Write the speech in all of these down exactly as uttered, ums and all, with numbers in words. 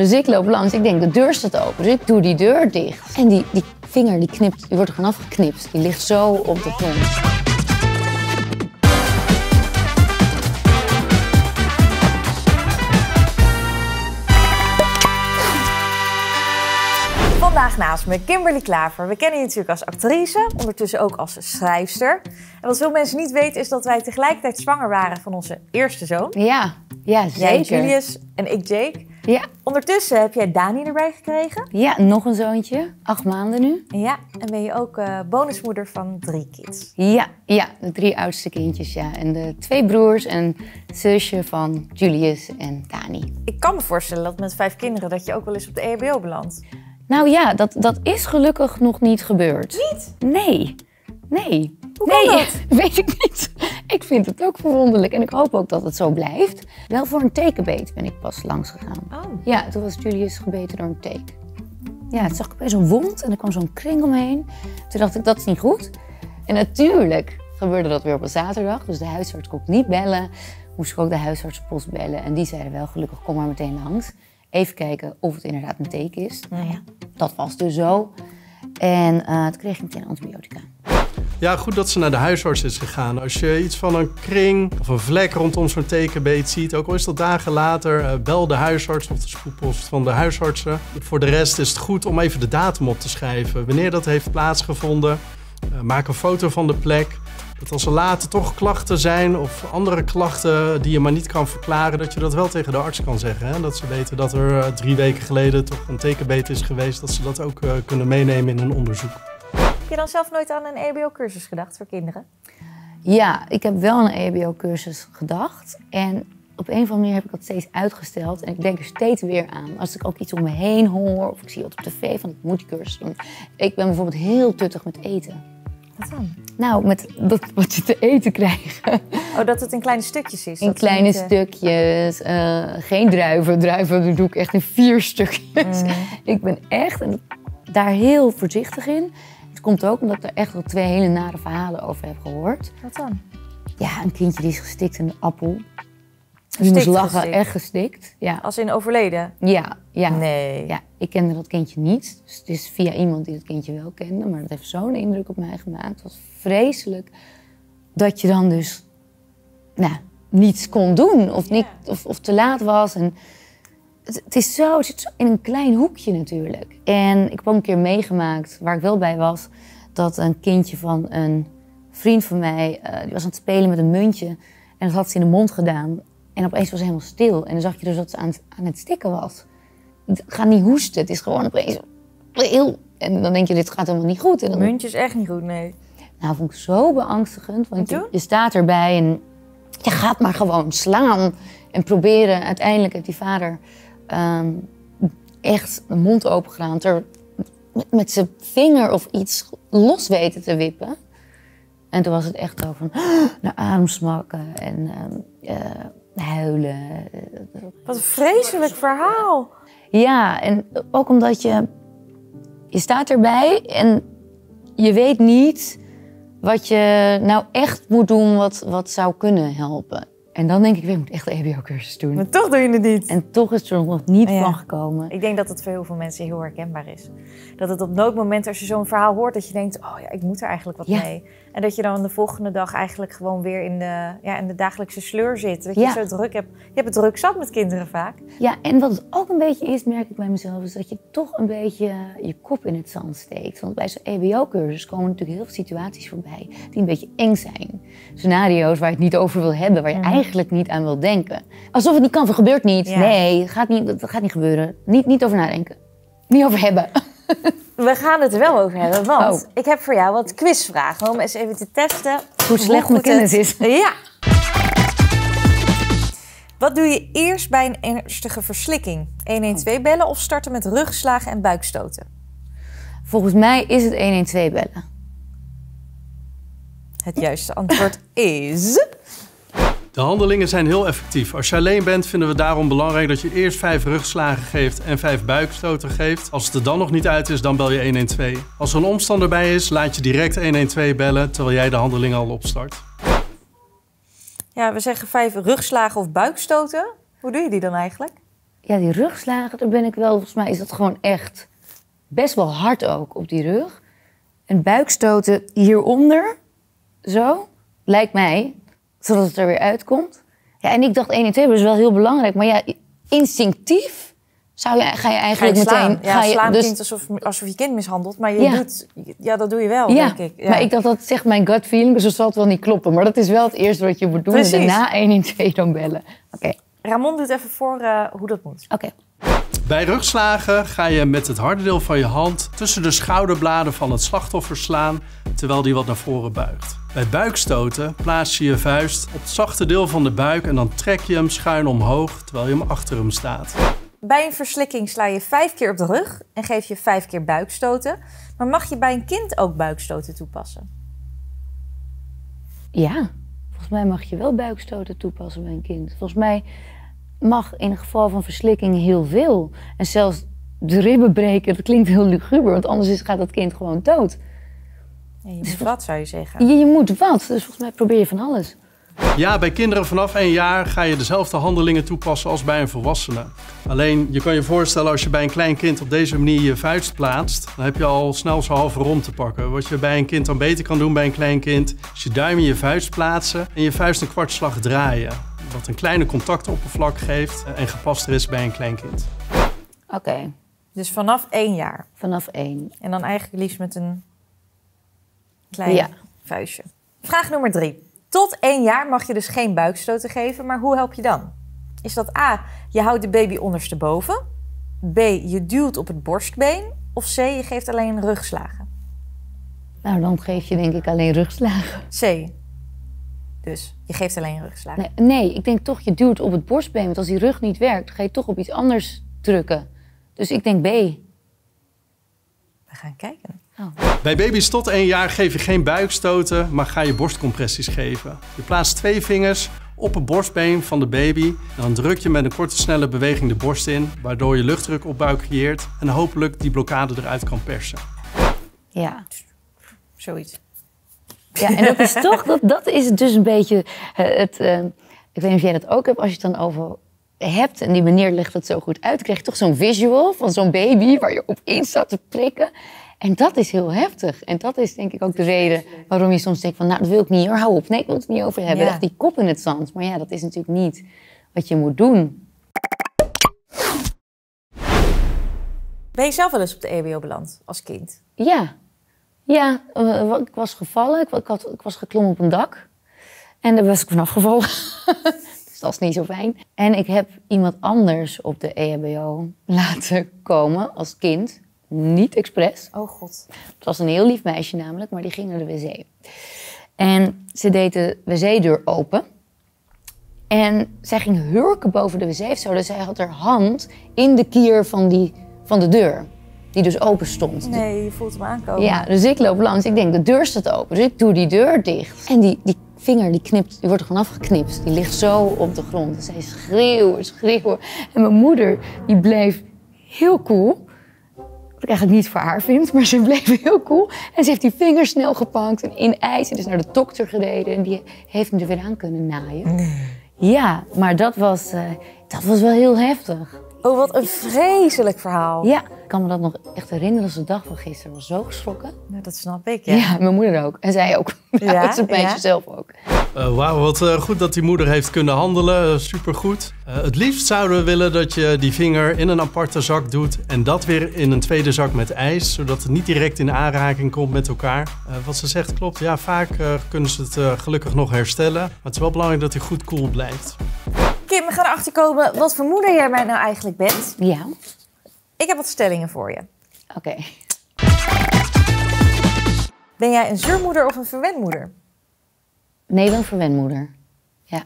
Dus ik loop langs, ik denk, de deur staat open. Dus ik doe die deur dicht. En die, die vinger, die knipt, die wordt er gewoon afgeknipt. Die ligt zo op de grond. Vandaag naast me Kimberley Klaver. We kennen je natuurlijk als actrice, ondertussen ook als schrijfster. En wat veel mensen niet weten is dat wij tegelijkertijd zwanger waren van onze eerste zoon. Ja, ja zeker. Jij, Julius en ik, Jake. Ja. Ondertussen heb jij Dani erbij gekregen. Ja, nog een zoontje. Acht maanden nu. Ja, en ben je ook uh, bonusmoeder van drie kids. Ja, ja, de drie oudste kindjes, ja. En de twee broers en zusje van Julius en Dani. Ik kan me voorstellen dat met vijf kinderen dat je ook wel eens op de E H B O belandt. Nou ja, dat, dat is gelukkig nog niet gebeurd. Niet? Nee. Nee. Hoe kan nee, dat? Weet ik niet. Ik vind het ook verwonderlijk en ik hoop ook dat het zo blijft. Wel voor een tekenbeet ben ik pas langs gegaan. Oh. Ja, toen was Julius gebeten door een teek. Ja, toen zag ik opeens een wond en er kwam zo'n kring omheen. Toen dacht ik, dat is niet goed. En natuurlijk gebeurde dat weer op een zaterdag, dus de huisarts kon ik niet bellen. Moest ik ook de huisartsenpost bellen en die zeiden wel gelukkig, kom maar meteen langs. Even kijken of het inderdaad een teken is. Nou ja, dat was dus zo. En uh, toen kreeg ik meteen antibiotica. Ja, goed dat ze naar de huisarts is gegaan. Als je iets van een kring of een vlek rondom zo'n tekenbeet ziet, ook al is dat dagen later, uh, bel de huisarts of de spoedpost van de huisartsen. Voor de rest is het goed om even de datum op te schrijven. Wanneer dat heeft plaatsgevonden, uh, maak een foto van de plek. Dat als er later toch klachten zijn of andere klachten die je maar niet kan verklaren, dat je dat wel tegen de arts kan zeggen. Hè? Dat ze weten dat er drie weken geleden toch een tekenbeet is geweest, dat ze dat ook uh, kunnen meenemen in een onderzoek. Heb je dan zelf nooit aan een E H B O-cursus gedacht voor kinderen? Ja, ik heb wel een E H B O-cursus gedacht en op een of andere manier heb ik dat steeds uitgesteld en ik denk er steeds weer aan. Als ik ook iets om me heen hoor of ik zie wat op tv van ik moet die cursus doen. Ik ben bijvoorbeeld heel tuttig met eten. Wat dan? Nou, met dat, wat je te eten krijgt. Oh, dat het in kleine stukjes is? In kleine niet, uh... stukjes. Uh, geen druiven. Druiven doe ik echt in vier stukjes. Mm. Ik ben echt en daar heel voorzichtig in. Het komt ook omdat ik er echt wel twee hele nare verhalen over heb gehoord. Wat dan? Ja, een kindje die is gestikt in de appel. Die moest lachen, gestikt. Echt gestikt. Ja. Als in overleden? Ja, ja. Nee. Ja, ik kende dat kindje niet. Dus het is via iemand die dat kindje wel kende. Maar dat heeft zo'n indruk op mij gemaakt. Het was vreselijk dat je dan dus nou, niets kon doen. Of, niet, ja. of, of te laat was. En het, het, is zo, het zit zo in een klein hoekje natuurlijk. En ik heb ook een keer meegemaakt, waar ik wel bij was, dat een kindje van een vriend van mij, uh, die was aan het spelen met een muntje. En dat had ze in de mond gedaan. En opeens was het helemaal stil. En dan zag je dus dat ze aan het, aan het stikken was. Het gaat niet hoesten. Het is gewoon opeens heel... En dan denk je, dit gaat helemaal niet goed. En dan... Muntje is echt niet goed, nee. Nou, vond ik zo beangstigend. Want je, je staat erbij en je gaat maar gewoon slaan. En proberen. Uiteindelijk heeft die vader um, echt de mond open gedaan. Ter, met, met zijn vinger of iets los weten te wippen. En toen was het echt zo van... naar adem smakken en... Um, uh, huilen. Wat een vreselijk verhaal. Ja, en ook omdat je... Je staat erbij en je weet niet wat je nou echt moet doen wat, wat zou kunnen helpen. En dan denk ik weer, ik moet echt een E H B O-cursus doen. Maar toch doe je het niet. En toch is het er nog niet ja. van gekomen. Ik denk dat het voor heel veel mensen heel herkenbaar is. Dat het op noodmomenten, als je zo'n verhaal hoort, dat je denkt, oh ja, ik moet er eigenlijk wat ja. mee. En dat je dan de volgende dag eigenlijk gewoon weer in de, ja, in de dagelijkse sleur zit. Dat je ja. zo druk hebt. Je hebt het druk zat met kinderen vaak. Ja, en wat het ook een beetje is, merk ik bij mezelf, is dat je toch een beetje je kop in het zand steekt. Want bij zo'n E H B O-cursus komen natuurlijk heel veel situaties voorbij die een beetje eng zijn. Scenario's waar je het niet over wil hebben, waar je mm. eigenlijk niet aan wil denken. Alsof het niet kan, dat gebeurt niet. Ja. Nee, dat gaat niet, dat gaat niet gebeuren. Niet, niet over nadenken. Niet over hebben. We gaan het er wel over hebben, want oh. ik heb voor jou wat quizvragen om eens even te testen hoe slecht mijn kennis is. Ja. Wat doe je eerst bij een ernstige verslikking? een een twee bellen of starten met rugslagen en buikstoten? Volgens mij is het een een twee bellen. Het juiste antwoord is... De handelingen zijn heel effectief. Als je alleen bent, vinden we daarom belangrijk dat je eerst vijf rugslagen geeft en vijf buikstoten geeft. Als het er dan nog niet uit is, dan bel je een een twee. Als er een omstander bij is, laat je direct een een twee bellen, terwijl jij de handeling al opstart. Ja, we zeggen vijf rugslagen of buikstoten. Hoe doe je die dan eigenlijk? ja, die rugslagen, daar ben ik wel, volgens mij is dat gewoon echt best wel hard ook op die rug. En buikstoten hieronder, zo, lijkt mij, zodat het er weer uitkomt. Ja, en ik dacht één en twee, dat is wel heel belangrijk. Maar ja, instinctief zou je, ga je eigenlijk ga je slaan. meteen... Ja, ga je, slaan dus... klinkt alsof, alsof je kind mishandelt, maar je ja. doet... Ja, dat doe je wel, ja, denk ik. Ja. Maar ik dacht, dat zegt mijn gut feeling, dus dat zal het wel niet kloppen. Maar dat is wel het eerste wat je moet doen. Precies. En daarna één en twee dan bellen. Okay. Ramon doet even voor uh, hoe dat moet. Oké. Okay. Bij rugslagen ga je met het harde deel van je hand tussen de schouderbladen van het slachtoffer slaan, terwijl die wat naar voren buigt. Bij buikstoten plaats je je vuist op het zachte deel van de buik en dan trek je hem schuin omhoog, terwijl je hem achter hem staat. Bij een verslikking sla je vijf keer op de rug en geef je vijf keer buikstoten. Maar mag je bij een kind ook buikstoten toepassen? Ja, volgens mij mag je wel buikstoten toepassen bij een kind. Volgens mij mag in het geval van verslikking heel veel. En zelfs de ribben breken, dat klinkt heel luguber, want anders is, gaat dat kind gewoon dood. Ja, je moet dus wat, zou je zeggen? Je, je moet wat, dus volgens mij probeer je van alles. Ja, bij kinderen vanaf één jaar ga je dezelfde handelingen toepassen als bij een volwassene. Alleen, je kan je voorstellen, als je bij een klein kind op deze manier je vuist plaatst, dan heb je al snel zo'n halve rond te pakken. Wat je bij een kind dan beter kan doen bij een klein kind, is je duim in je vuist plaatsen en je vuist een kwartslag draaien. Wat een kleine contactoppervlak geeft en gepaster is bij een klein kind. Oké. Okay. Dus vanaf één jaar? Vanaf één. En dan eigenlijk liefst met een klein ja. vuistje. Vraag nummer drie. Tot één jaar mag je dus geen buikstoten geven, maar hoe help je dan? Is dat A, je houdt de baby ondersteboven, B, je duwt op het borstbeen, of C, je geeft alleen rugslagen? Nou, dan geef je denk ik alleen rugslagen. C. Dus je geeft alleen rugslagen. Nee, nee, ik denk toch je duwt op het borstbeen, want als die rug niet werkt, dan ga je toch op iets anders drukken. Dus ik denk B. We gaan kijken. Oh. Bij baby's tot één jaar geef je geen buikstoten, maar ga je borstcompressies geven. Je plaatst twee vingers op het borstbeen van de baby en dan druk je met een korte, snelle beweging de borst in, waardoor je luchtdruk op buik creëert en hopelijk die blokkade eruit kan persen. Ja, zoiets. Ja, en dat is toch, dat, dat is dus een beetje het, uh, ik weet niet of jij dat ook hebt, als je het dan over hebt en die meneer legt het zo goed uit, krijg je toch zo'n visual van zo'n baby waar je op in staat te prikken. En dat is heel heftig. En dat is denk ik ook de reden waarom je soms denkt van, nou, dat wil ik niet hoor, hou op. Nee, ik wil het niet over hebben. Ja. Echt die kop in het zand. Maar ja, dat is natuurlijk niet wat je moet doen. Ben je zelf wel eens op de E H B O beland als kind? Ja. Ja, ik was gevallen. Ik, had, ik was geklommen op een dak. En daar was ik vanaf gevallen. Dus dat is niet zo fijn. En ik heb iemand anders op de E H B O laten komen als kind. Niet expres. Oh god. Het was een heel lief meisje namelijk, maar die ging naar de wc. En ze deed de wc-deur open. En zij ging hurken boven de wc of zo. Dus zij had haar hand in de kier van, die, van de deur. Die dus open stond. Nee, je voelt hem aankomen. Ja, dus ik loop langs. Ik denk, de deur staat open. Dus ik doe die deur dicht. En die, die vinger, die knipt, die wordt er gewoon afgeknipt. Die ligt zo op de grond. En zij schreeuwen, schreeuwen. En mijn moeder, die bleef heel cool. Wat ik eigenlijk niet voor haar vind, maar ze bleef heel cool. En ze heeft die vinger snel gepakt en in ijs. En is naar de dokter gereden en die heeft hem er weer aan kunnen naaien. Nee. Ja, maar dat was, uh, dat was wel heel heftig. Oh, wat een vreselijk verhaal. Ja, ik kan me dat nog echt herinneren als de dag van gisteren. Ik was zo geschrokken. Nou, dat snap ik, ja. Ja, mijn moeder ook. En zij ook. Ja, ja, dat is het meisje ja. zelf ook. Uh, Wauw, wat uh, goed dat die moeder heeft kunnen handelen. Uh, supergoed. Uh, het liefst zouden we willen dat je die vinger in een aparte zak doet en dat weer in een tweede zak met ijs, zodat het niet direct in aanraking komt met elkaar. Uh, wat ze zegt klopt. Ja, vaak uh, kunnen ze het uh, gelukkig nog herstellen. Maar het is wel belangrijk dat hij goed koel blijft. Kim, we gaan erachter komen wat voor moeder jij mij nou eigenlijk bent. Ja. Ik heb wat stellingen voor je. Oké. Okay. Ben jij een zuurmoeder of een verwendmoeder? Nee, wel een verwendmoeder. Ja.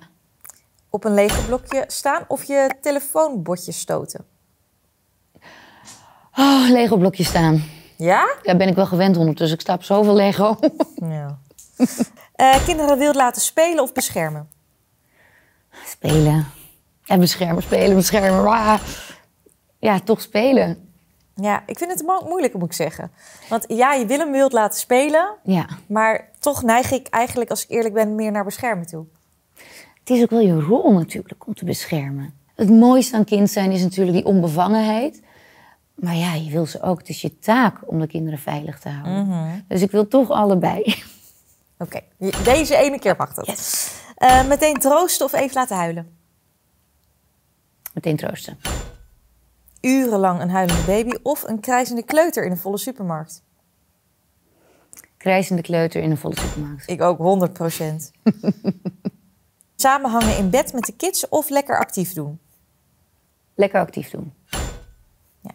Op een lege blokje staan of je telefoonbotje stoten? Oh, lego blokje staan. Ja? Daar ben ik wel gewend ondertussen. Ik sta op zoveel lego. Ja. uh, kinderen wild laten spelen of beschermen? Spelen. En beschermen, spelen, beschermen. Wah. Ja, toch spelen. Ja, ik vind het moeilijk, moet ik zeggen. Want ja, je wil hem wild laten spelen. Ja. Maar toch neig ik eigenlijk, als ik eerlijk ben, meer naar beschermen toe. Het is ook wel je rol natuurlijk om te beschermen. Het mooiste aan kind zijn is natuurlijk die onbevangenheid. Maar ja, je wil ze ook. Het is je taak om de kinderen veilig te houden. Mm-hmm. Dus ik wil toch allebei. Oké, okay. Deze ene keer mag dat. Yes. Uh, meteen troosten of even laten huilen? Meteen troosten. Urenlang een huilende baby of een krijzende kleuter in een volle supermarkt? Krijzende kleuter in een volle supermarkt. Ik ook, honderd procent. Samenhangen in bed met de kids of lekker actief doen? Lekker actief doen. Ja.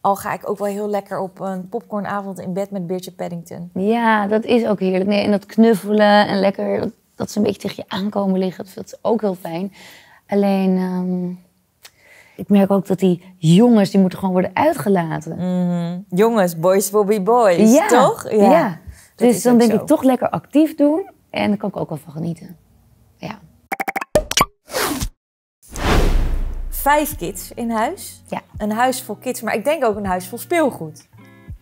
Al ga ik ook wel heel lekker op een popcornavond in bed met Beertje Paddington. Ja, dat is ook heerlijk. Nee, en dat knuffelen en lekker dat, dat ze een beetje tegen je aankomen liggen, dat is ook heel fijn. Alleen, um, ik merk ook dat die jongens, die moeten gewoon worden uitgelaten. Mm-hmm. Jongens, boys will be boys, ja, toch? Ja, ja. Dus dan denk zo. ik toch lekker actief doen en daar kan ik ook wel van genieten. Ja. Vijf kids in huis. Ja. Een huis vol kids, maar ik denk ook een huis vol speelgoed.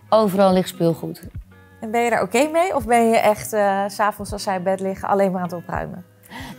Overal ligt speelgoed. En ben je daar oké okay mee? Of ben je echt uh, 's avonds als zij in bed liggen alleen maar aan het opruimen?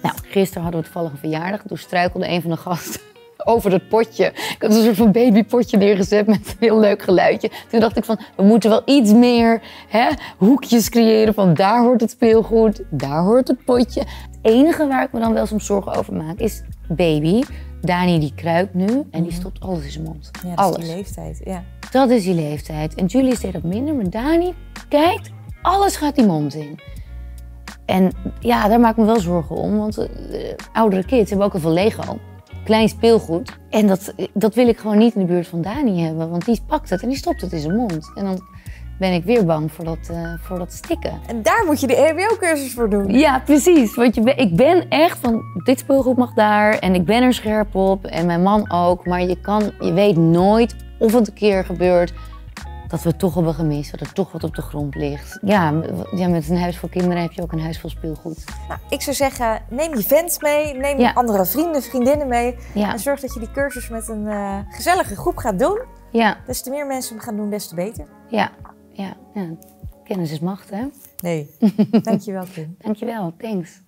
Nou, gisteren hadden we toevallig een verjaardag. Toen struikelde een van de gasten over het potje. Ik had een soort van babypotje neergezet met een heel leuk geluidje. Toen dacht ik van, we moeten wel iets meer hè, hoekjes creëren van daar hoort het speelgoed, daar hoort het potje. Het enige waar ik me dan wel soms zorgen over maak is baby. Dani die kruipt nu en die stopt alles in zijn mond. Ja, dat alles. Is die leeftijd, ja. Dat is die leeftijd. En Julius deed dat minder, maar Dani kijkt, alles gaat die mond in. En ja, daar maak ik me wel zorgen om, want uh, oudere kids hebben ook al veel Lego. Klein speelgoed. En dat, dat wil ik gewoon niet in de buurt van Dani hebben. Want die pakt het en die stopt het in zijn mond. En dan ben ik weer bang voor dat, uh, voor dat stikken. En daar moet je de E H B O-cursus voor doen. Ja, precies. Want je, ik ben echt van, dit speelgoed mag daar. En ik ben er scherp op. En mijn man ook. Maar je, kan, je weet nooit of het een keer gebeurt dat we het toch hebben gemist. Dat er toch wat op de grond ligt. Ja, ja, met een huis vol kinderen heb je ook een huis vol speelgoed. Nou, ik zou zeggen, neem je vent mee. Neem ja. andere vrienden, vriendinnen mee. Ja. En zorg dat je die cursus met een uh, gezellige groep gaat doen. Ja. Des te meer mensen hem gaan doen, des te beter. Ja, ja. ja. Kennis is macht, hè? Nee. Dankjewel, Kim. Dankjewel, thanks.